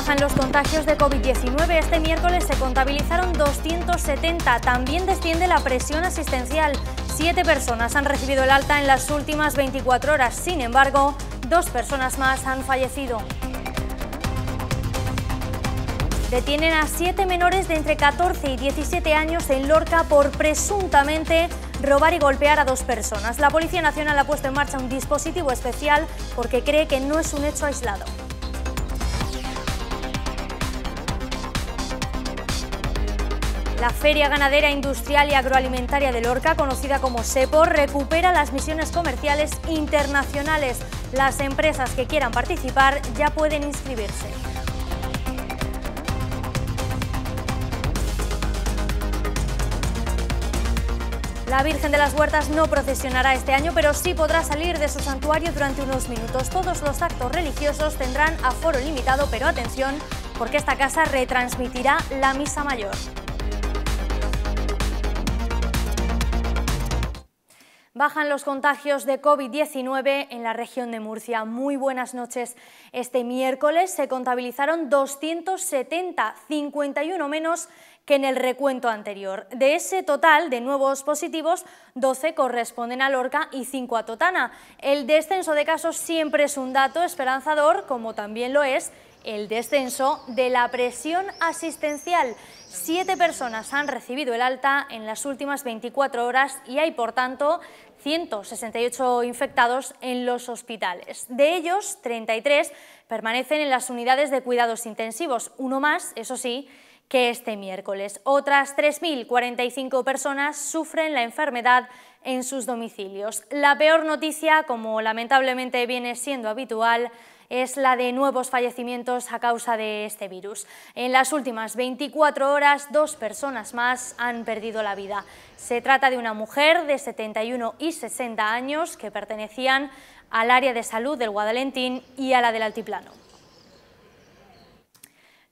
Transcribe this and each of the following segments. bajan los contagios de COVID-19. Este miércoles se contabilizaron 270. También desciende la presión asistencial. 7 personas han recibido el alta en las últimas 24 horas. Sin embargo, 2 personas más han fallecido. Detienen a 7 menores de entre 14 y 17 años en Lorca por presuntamente robar y golpear a 2 personas. La Policía Nacional ha puesto en marcha un dispositivo especial porque cree que no es un hecho aislado. La Feria Ganadera Industrial y Agroalimentaria de Lorca, conocida como SEPOR, recupera las misiones comerciales internacionales. Las empresas que quieran participar ya pueden inscribirse. La Virgen de las Huertas no procesionará este año, pero sí podrá salir de su santuario durante unos minutos. Todos los actos religiosos tendrán aforo limitado, pero atención, porque esta casa retransmitirá la misa mayor. Bajan los contagios de COVID-19 en la región de Murcia. Muy buenas noches. Este miércoles se contabilizaron 270, 51 menos que en el recuento anterior. De ese total de nuevos positivos, 12 corresponden a Lorca y 5 a Totana. El descenso de casos siempre es un dato esperanzador, como también lo es el descenso de la presión asistencial. 7 personas han recibido el alta en las últimas 24 horas y hay, por tanto, 168 infectados en los hospitales. De ellos, 33 permanecen en las unidades de cuidados intensivos, uno más, eso sí, que este miércoles. Otras 3.045 personas sufren la enfermedad en sus domicilios. La peor noticia, como lamentablemente viene siendo habitual, es la de nuevos fallecimientos a causa de este virus. En las últimas 24 horas, 2 personas más han perdido la vida. Se trata de una mujer de 71 y 60 años que pertenecían al área de salud del Guadalentín y a la del Altiplano.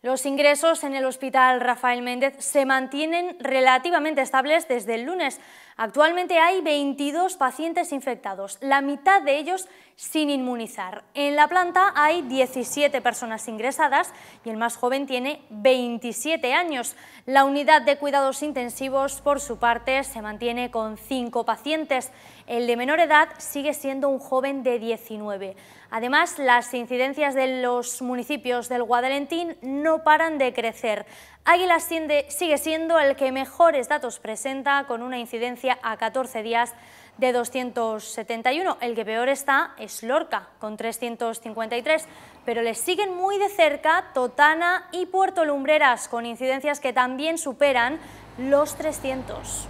Los ingresos en el Hospital Rafael Méndez se mantienen relativamente estables desde el lunes. Actualmente hay 22 pacientes infectados, la mitad de ellos sin inmunizar. En la planta hay 17 personas ingresadas y el más joven tiene 27 años. La unidad de cuidados intensivos, por su parte, se mantiene con 5 pacientes. El de menor edad sigue siendo un joven de 19. Además, las incidencias de los municipios del Guadalentín no paran de crecer. Águilas sigue siendo el que mejores datos presenta, con una incidencia a 14 días de 271. El que peor está es Lorca, con 353, pero les siguen muy de cerca Totana y Puerto Lumbreras, con incidencias que también superan los 300.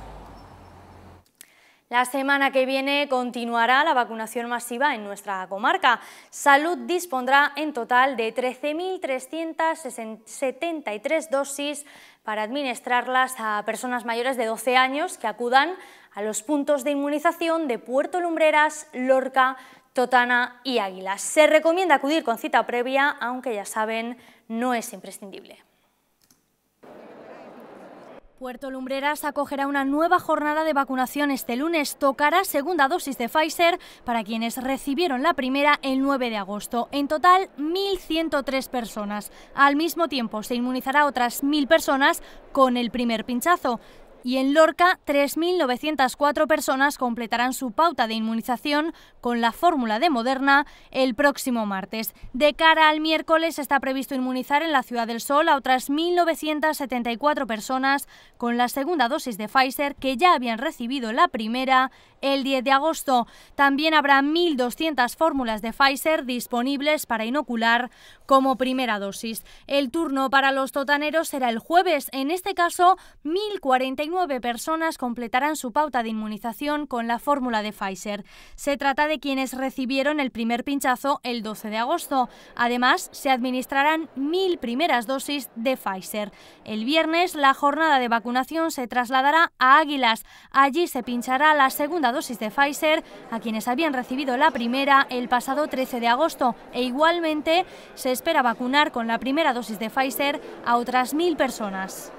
La semana que viene continuará la vacunación masiva en nuestra comarca. Salud dispondrá en total de 13.373 dosis para administrarlas a personas mayores de 12 años que acudan a los puntos de inmunización de Puerto Lumbreras, Lorca, Totana y Águilas. Se recomienda acudir con cita previa, aunque ya saben, no es imprescindible. Puerto Lumbreras acogerá una nueva jornada de vacunación este lunes. Tocará segunda dosis de Pfizer para quienes recibieron la primera el 9 de agosto. En total, 1.103 personas. Al mismo tiempo, se inmunizará otras 1.000 personas con el primer pinchazo. Y en Lorca, 3.904 personas completarán su pauta de inmunización con la fórmula de Moderna el próximo martes. De cara al miércoles está previsto inmunizar en la Ciudad del Sol a otras 1.974 personas con la segunda dosis de Pfizer que ya habían recibido la primera el 10 de agosto. También habrá 1.200 fórmulas de Pfizer disponibles para inocular como primera dosis. El turno para los totaneros será el jueves. En este caso, 1.049 personas completarán su pauta de inmunización con la fórmula de Pfizer. Se trata de quienes recibieron el primer pinchazo el 12 de agosto. Además, se administrarán 1.000 primeras dosis de Pfizer. El viernes, la jornada de vacunación se trasladará a Águilas. Allí se pinchará la segunda dosis de Pfizer a quienes habían recibido la primera el pasado 13 de agosto. E igualmente, se espera vacunar con la primera dosis de Pfizer a otras 1.000 personas.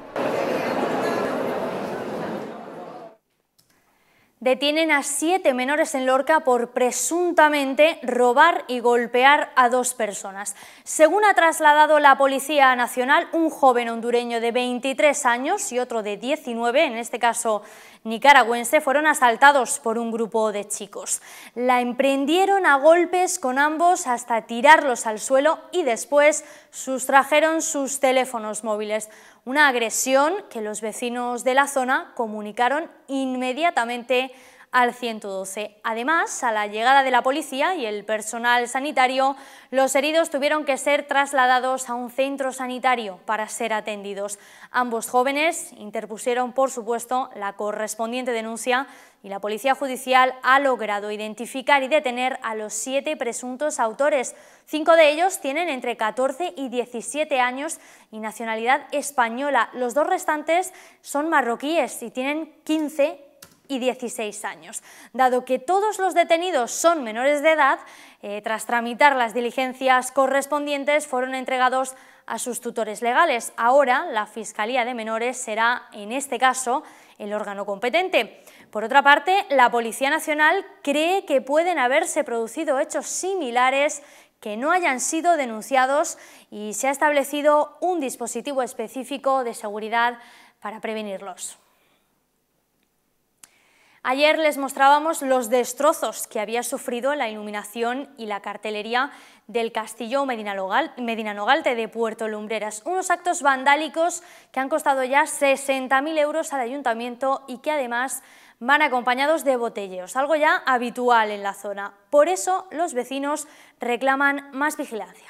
Detienen a 7 menores en Lorca por presuntamente robar y golpear a 2 personas. Según ha trasladado la Policía Nacional, un joven hondureño de 23 años y otro de 19, en este caso nicaragüense, fueron asaltados por un grupo de chicos. La emprendieron a golpes con ambos hasta tirarlos al suelo y después sustrajeron sus teléfonos móviles. Una agresión que los vecinos de la zona comunicaron inmediatamente al 112. Además, a la llegada de la policía y el personal sanitario, los heridos tuvieron que ser trasladados a un centro sanitario para ser atendidos. Ambos jóvenes interpusieron, por supuesto, la correspondiente denuncia y la Policía Judicial ha logrado identificar y detener a los 7 presuntos autores. 5 de ellos tienen entre 14 y 17 años y nacionalidad española. Los 2 restantes son marroquíes y tienen 15 años y 16 años. Dado que todos los detenidos son menores de edad, tras tramitar las diligencias correspondientes fueron entregados a sus tutores legales. Ahora la Fiscalía de Menores será, en este caso, el órgano competente. Por otra parte, la Policía Nacional cree que pueden haberse producido hechos similares que no hayan sido denunciados y se ha establecido un dispositivo específico de seguridad para prevenirlos. Ayer les mostrábamos los destrozos que había sufrido la iluminación y la cartelería del Castillo Medina Nogalte de Puerto Lumbreras. Unos actos vandálicos que han costado ya 60.000 euros al ayuntamiento y que además van acompañados de botelleos, algo ya habitual en la zona. Por eso los vecinos reclaman más vigilancia.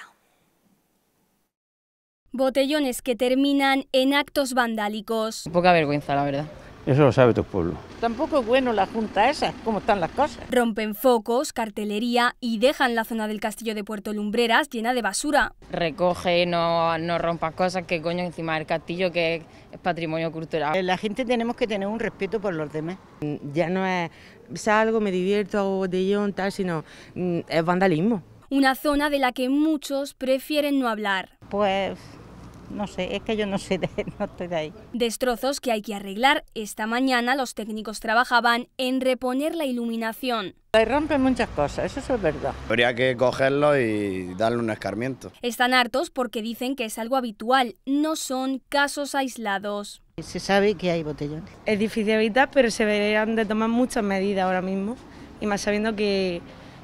Botellones que terminan en actos vandálicos. Poca vergüenza, la verdad. Eso lo sabe tu pueblo. Tampoco es bueno la junta esa, cómo están las cosas. Rompen focos, cartelería y dejan la zona del Castillo de Puerto Lumbreras llena de basura. Recoge, no rompas cosas, que coño encima del castillo, que es patrimonio cultural. La gente tenemos que tener un respeto por los demás. Ya no es salgo, me divierto, hago botellón, tal, sino es vandalismo. Una zona de la que muchos prefieren no hablar. Pues no sé, es que yo no sé, no estoy de ahí. Destrozos que hay que arreglar. Esta mañana los técnicos trabajaban en reponer la iluminación. Rompen muchas cosas, eso es verdad. Habría que cogerlo y darle un escarmiento. Están hartos porque dicen que es algo habitual, no son casos aislados. Se sabe que hay botellones. Es difícil evitar, pero se deberían de tomar muchas medidas ahora mismo, y más sabiendo que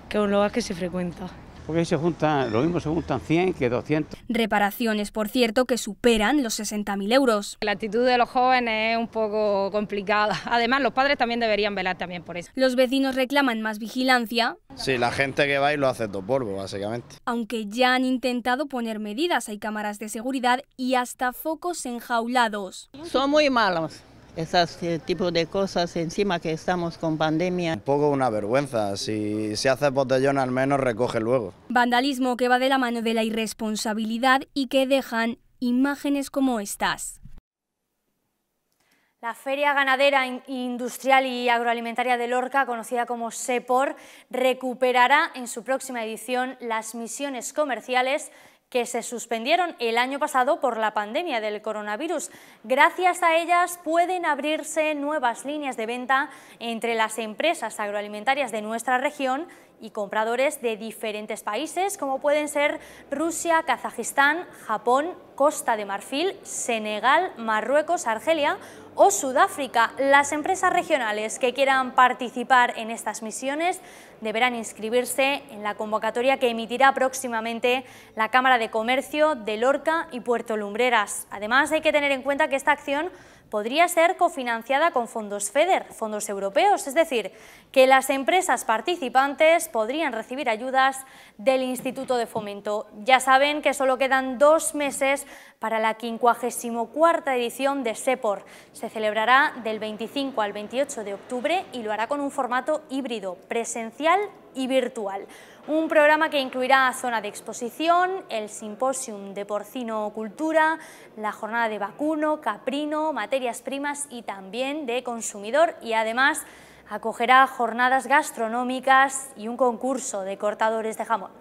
es un lugar que se frecuenta. Porque ahí se juntan, lo mismo se juntan 100 que 200. Reparaciones, por cierto, que superan los 60.000 euros. La actitud de los jóvenes es un poco complicada. Además, los padres también deberían velar también por eso. Los vecinos reclaman más vigilancia. Sí, la gente que va y lo hace todo polvo, básicamente. Aunque ya han intentado poner medidas, hay cámaras de seguridad y hasta focos enjaulados. Son muy malos. Esas tipos de cosas, encima que estamos con pandemia. Un poco una vergüenza, si haces botellón al menos recoge luego. Vandalismo que va de la mano de la irresponsabilidad y que dejan imágenes como estas. La Feria Ganadera Industrial y Agroalimentaria de Lorca, conocida como SEPOR, recuperará en su próxima edición las misiones comerciales que se suspendieron el año pasado por la pandemia del coronavirus. Gracias a ellas pueden abrirse nuevas líneas de venta entre las empresas agroalimentarias de nuestra región y compradores de diferentes países, como pueden ser Rusia, Kazajistán, Japón, Costa de Marfil, Senegal, Marruecos, Argelia o Sudáfrica. Las empresas regionales que quieran participar en estas misiones deberán inscribirse en la convocatoria que emitirá próximamente la Cámara de Comercio de Lorca y Puerto Lumbreras. Además, hay que tener en cuenta que esta acción podría ser cofinanciada con fondos FEDER, fondos europeos, es decir, que las empresas participantes podrían recibir ayudas del Instituto de Fomento. Ya saben que solo quedan 2 meses para la 54ª edición de SEPOR. Se celebrará del 25 al 28 de octubre y lo hará con un formato híbrido, presencial y virtual. Un programa que incluirá zona de exposición, el simposium de porcinocultura, la jornada de vacuno, caprino, materias primas y también de consumidor, y además acogerá jornadas gastronómicas y un concurso de cortadores de jamón.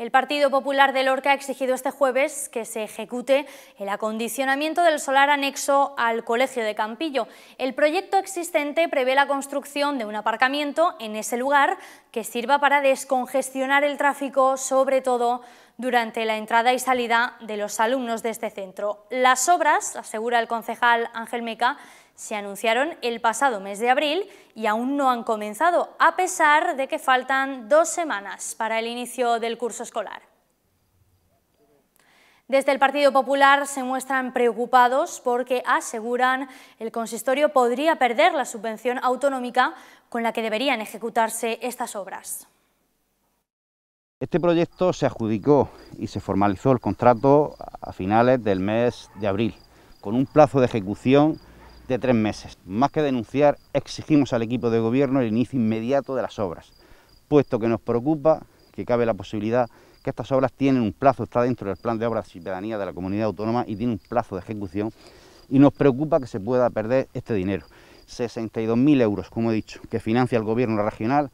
El Partido Popular de Lorca ha exigido este jueves que se ejecute el acondicionamiento del solar anexo al Colegio de Campillo. El proyecto existente prevé la construcción de un aparcamiento en ese lugar que sirva para descongestionar el tráfico, sobre todo durante la entrada y salida de los alumnos de este centro. Las obras, asegura el concejal Ángel Meca, se anunciaron el pasado mes de abril y aún no han comenzado, a pesar de que faltan 2 semanas para el inicio del curso escolar. Desde el Partido Popular se muestran preocupados porque, aseguran, el consistorio podría perder la subvención autonómica con la que deberían ejecutarse estas obras. Este proyecto se adjudicó y se formalizó el contrato a finales del mes de abril, con un plazo de ejecución de 3 meses. Más que denunciar, exigimos al equipo de gobierno el inicio inmediato de las obras, puesto que nos preocupa que cabe la posibilidad que estas obras tienen un plazo, está dentro del plan de obras de ciudadanía de la comunidad autónoma y tiene un plazo de ejecución, y nos preocupa que se pueda perder este dinero, 62.000 euros, como he dicho, que financia el gobierno regional.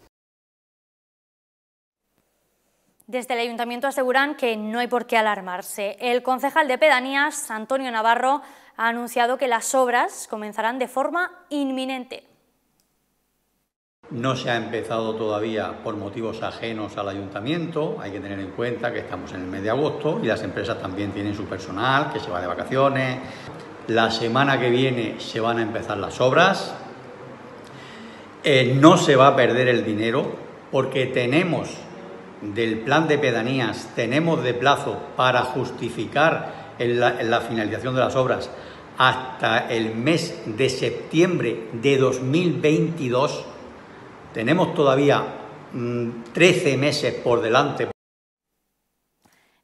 Desde el Ayuntamiento aseguran que no hay por qué alarmarse. El concejal de Pedanías, Antonio Navarro, ha anunciado que las obras comenzarán de forma inminente. No se ha empezado todavía por motivos ajenos al Ayuntamiento. Hay que tener en cuenta que estamos en el mes de agosto y las empresas también tienen su personal que se va de vacaciones. La semana que viene se van a empezar las obras. No se va a perder el dinero porque tenemos del plan de pedanías, tenemos de plazo para justificar en la finalización de las obras hasta el mes de septiembre de 2022. Tenemos todavía 13 meses por delante.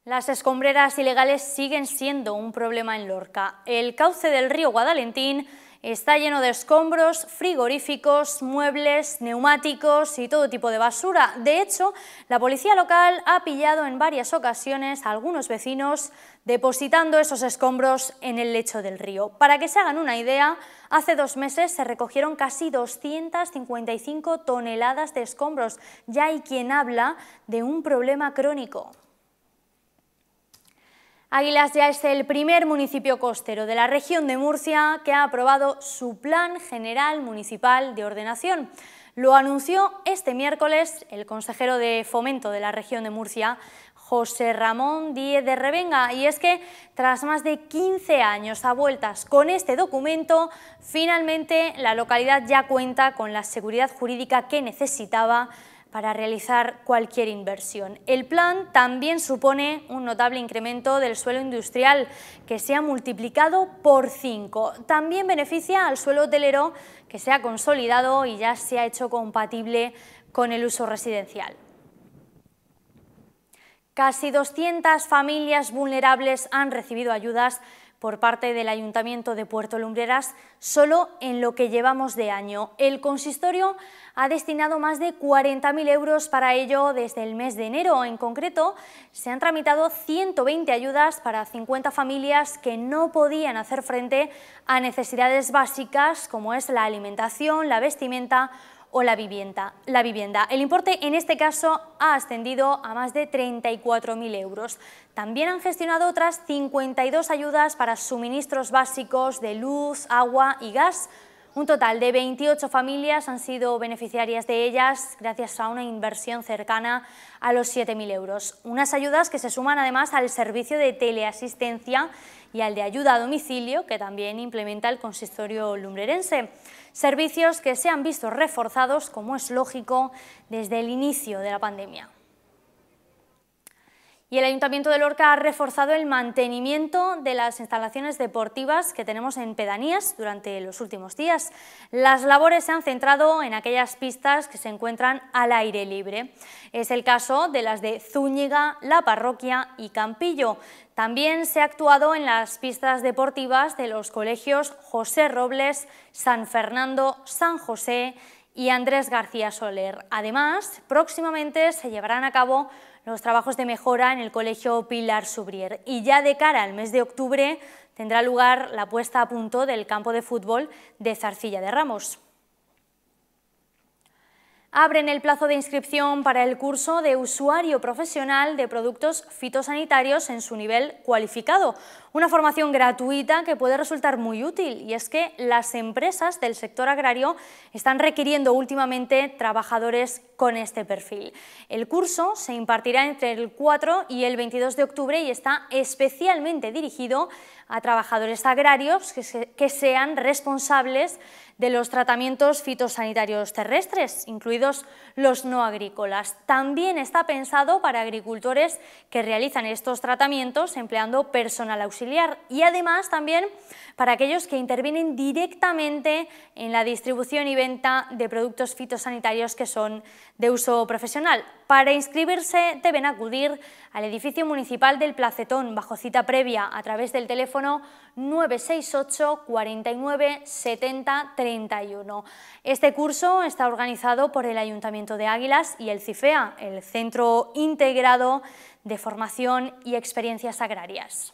Las escombreras ilegales siguen siendo un problema en Lorca. El cauce del río Guadalentín está lleno de escombros, frigoríficos, muebles, neumáticos y todo tipo de basura. De hecho, la policía local ha pillado en varias ocasiones a algunos vecinos depositando esos escombros en el lecho del río. Para que se hagan una idea, hace 2 meses se recogieron casi 255 toneladas de escombros. Ya hay quien habla de un problema crónico. Águilas ya es el primer municipio costero de la región de Murcia que ha aprobado su Plan General Municipal de Ordenación. Lo anunció este miércoles el consejero de Fomento de la región de Murcia, José Ramón Díez de Revenga, y es que tras más de 15 años a vueltas con este documento, finalmente la localidad ya cuenta con la seguridad jurídica que necesitaba para realizar cualquier inversión. El plan también supone un notable incremento del suelo industrial, que se ha multiplicado por 5. También beneficia al suelo hotelero, que se ha consolidado y ya se ha hecho compatible con el uso residencial. Casi 200 familias vulnerables han recibido ayudas por parte del Ayuntamiento de Puerto Lumbreras solo en lo que llevamos de año. El consistorio ha destinado más de 40.000 euros para ello desde el mes de enero. En concreto, se han tramitado 120 ayudas para 50 familias que no podían hacer frente a necesidades básicas como es la alimentación, la vestimenta o la vivienda. El importe en este caso ha ascendido a más de 34.000 euros. También han gestionado otras 52 ayudas para suministros básicos de luz, agua y gas. Un total de 28 familias han sido beneficiarias de ellas gracias a una inversión cercana a los 7.000 euros. Unas ayudas que se suman además al servicio de teleasistencia y al de ayuda a domicilio que también implementa el consistorio lumbrerense. Servicios que se han visto reforzados, como es lógico, desde el inicio de la pandemia. Y el Ayuntamiento de Lorca ha reforzado el mantenimiento de las instalaciones deportivas que tenemos en pedanías durante los últimos días. Las labores se han centrado en aquellas pistas que se encuentran al aire libre. Es el caso de las de Zúñiga, La Parroquia y Campillo. También se ha actuado en las pistas deportivas de los colegios José Robles, San Fernando, San José y Andrés García Soler. Además, próximamente se llevarán a cabo los trabajos de mejora en el Colegio Pilar Soubrier y ya de cara al mes de octubre tendrá lugar la puesta a punto del campo de fútbol de Zarcilla de Ramos. Abren el plazo de inscripción para el curso de usuario profesional de productos fitosanitarios en su nivel cualificado. Una formación gratuita que puede resultar muy útil, y es que las empresas del sector agrario están requiriendo últimamente trabajadores con este perfil. El curso se impartirá entre el 4 y el 22 de octubre y está especialmente dirigido a trabajadores agrarios que sean responsables de los tratamientos fitosanitarios terrestres, incluidos los no agrícolas. También está pensado para agricultores que realizan estos tratamientos empleando personal auxiliar, y además también para aquellos que intervienen directamente en la distribución y venta de productos fitosanitarios que son de uso profesional. Para inscribirse deben acudir al edificio municipal del Placetón bajo cita previa a través del teléfono 968 49 70 31. Este curso está organizado por el Ayuntamiento de Águilas y el CIFEA, el Centro Integrado de Formación y Experiencias Agrarias.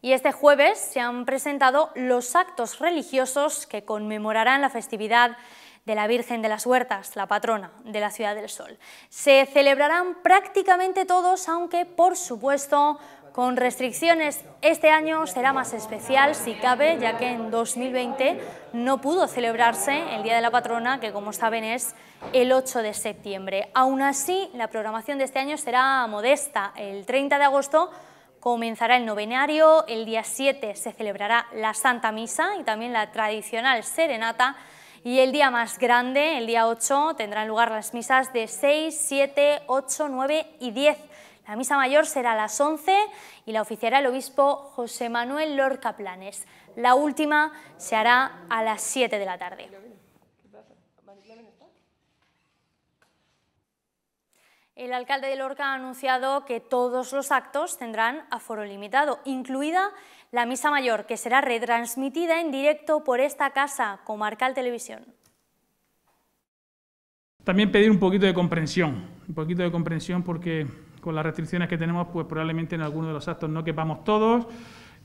Y este jueves se han presentado los actos religiosos que conmemorarán la festividad de la Virgen de las Huertas, la patrona de la Ciudad del Sol. Se celebrarán prácticamente todos, aunque por supuesto con restricciones. Este año será más especial si cabe, ya que en 2020 no pudo celebrarse el Día de la Patrona, que como saben es el 8 de septiembre. Aún así, la programación de este año será modesta. El 30 de agosto comenzará el novenario, el día 7 se celebrará la Santa Misa y también la tradicional serenata. Y el día más grande, el día 8, tendrán lugar las misas de 6, 7, 8, 9 y 10. La misa mayor será a las 11 y la oficiará el obispo José Manuel Lorca Planes. La última se hará a las 7 de la tarde. El alcalde de Lorca ha anunciado que todos los actos tendrán aforo limitado, incluida la misa mayor, que será retransmitida en directo por esta casa, Comarcal Televisión. También pedir un poquito de comprensión porque con las restricciones que tenemos, pues probablemente en alguno de los actos no quepamos todos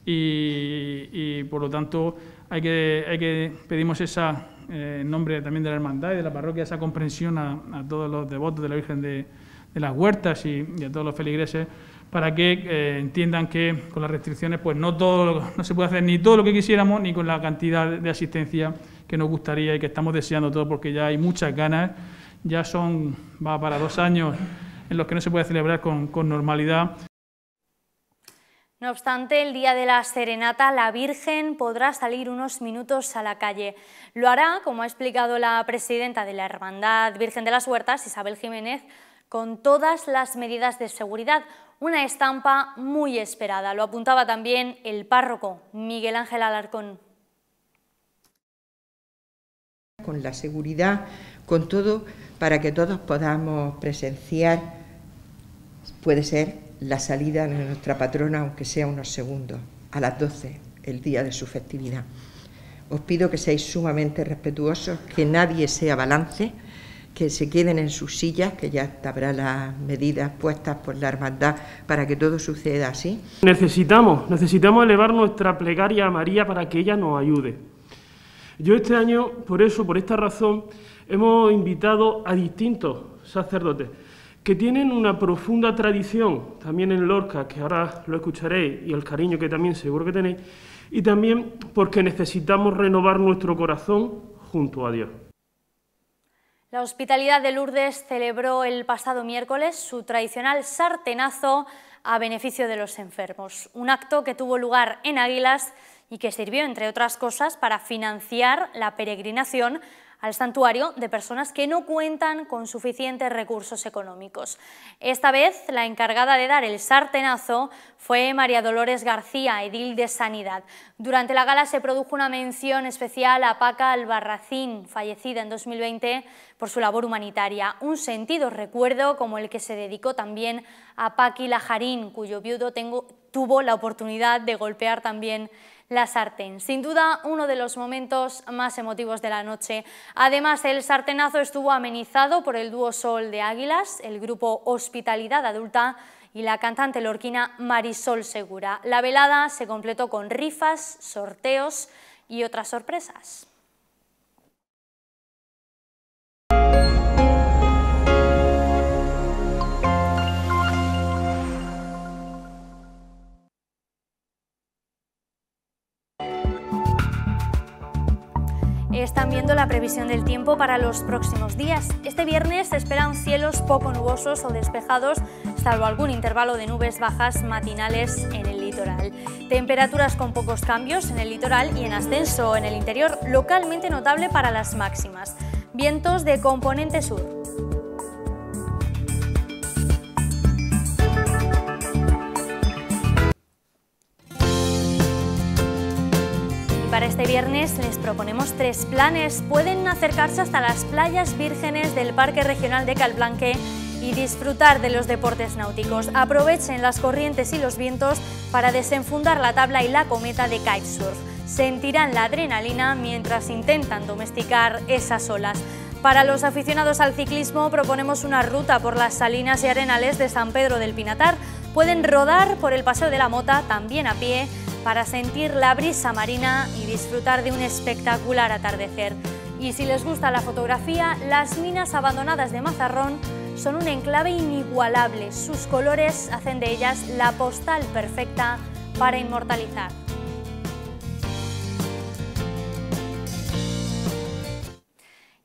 y por lo tanto pedimos esa, en nombre también de la hermandad y de la parroquia, esa comprensión a todos los devotos de la Virgen de las Huertas y a todos los feligreses, para que entiendan que con las restricciones pues no se puede hacer ni todo lo que quisiéramos ni con la cantidad de asistencia que nos gustaría y que estamos deseando todo, porque ya hay muchas ganas, ya va para 2 años en los que no se puede celebrar con normalidad. No obstante, el día de la serenata la Virgen podrá salir unos minutos a la calle. Lo hará, como ha explicado la presidenta de la Hermandad Virgen de las Huertas, Isabel Jiménez, con todas las medidas de seguridad. Una estampa muy esperada, lo apuntaba también el párroco Miguel Ángel Alarcón. Con la seguridad, con todo, para que todos podamos presenciar, puede ser la salida de nuestra patrona, aunque sea unos segundos, a las 12, el día de su festividad. Os pido que seáis sumamente respetuosos, que nadie se abalance, que se queden en sus sillas, que ya habrá las medidas puestas por la hermandad para que todo suceda así. Necesitamos elevar nuestra plegaria a María para que ella nos ayude. Yo este año, por esta razón, hemos invitado a distintos sacerdotes que tienen una profunda tradición, también en Lorca, que ahora lo escucharéis, y el cariño que también seguro que tenéis, y también porque necesitamos renovar nuestro corazón junto a Dios. La Hospitalidad de Lourdes celebró el pasado miércoles su tradicional sartenazo a beneficio de los enfermos, un acto que tuvo lugar en Águilas y que sirvió, entre otras cosas, para financiar la peregrinación al santuario de personas que no cuentan con suficientes recursos económicos. Esta vez, la encargada de dar el sartenazo fue María Dolores García, edil de Sanidad. Durante la gala se produjo una mención especial a Paca Albarracín, fallecida en 2020 por su labor humanitaria. Un sentido recuerdo como el que se dedicó también a Paqui Lajarín, cuyo viudo tuvo la oportunidad de golpear también la sartén. Sin duda, uno de los momentos más emotivos de la noche. Además, el sartenazo estuvo amenizado por el dúo Sol de Águilas, el grupo Hospitalidad Adulta y la cantante lorquina Marisol Segura. La velada se completó con rifas, sorteos y otras sorpresas. están viendo la previsión del tiempo para los próximos días. Este viernes se esperan cielos poco nubosos o despejados, salvo algún intervalo de nubes bajas matinales en el litoral. Temperaturas con pocos cambios en el litoral y en ascenso en el interior, localmente notable para las máximas. Vientos de componente sur. Para este viernes les proponemos tres planes. Pueden acercarse hasta las playas vírgenes del Parque Regional de Calblanque y disfrutar de los deportes náuticos. Aprovechen las corrientes y los vientos para desenfundar la tabla y la cometa de kitesurf. Sentirán la adrenalina mientras intentan domesticar esas olas. Para los aficionados al ciclismo proponemos una ruta por las salinas y arenales de San Pedro del Pinatar. Pueden rodar por el Paseo de la Mota, también a pie, para sentir la brisa marina y disfrutar de un espectacular atardecer. Y si les gusta la fotografía, las minas abandonadas de Mazarrón son un enclave inigualable. Sus colores hacen de ellas la postal perfecta para inmortalizar.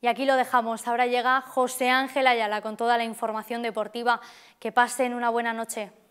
Y aquí lo dejamos. Ahora llega José Ángel Ayala con toda la información deportiva. Que pasen una buena noche.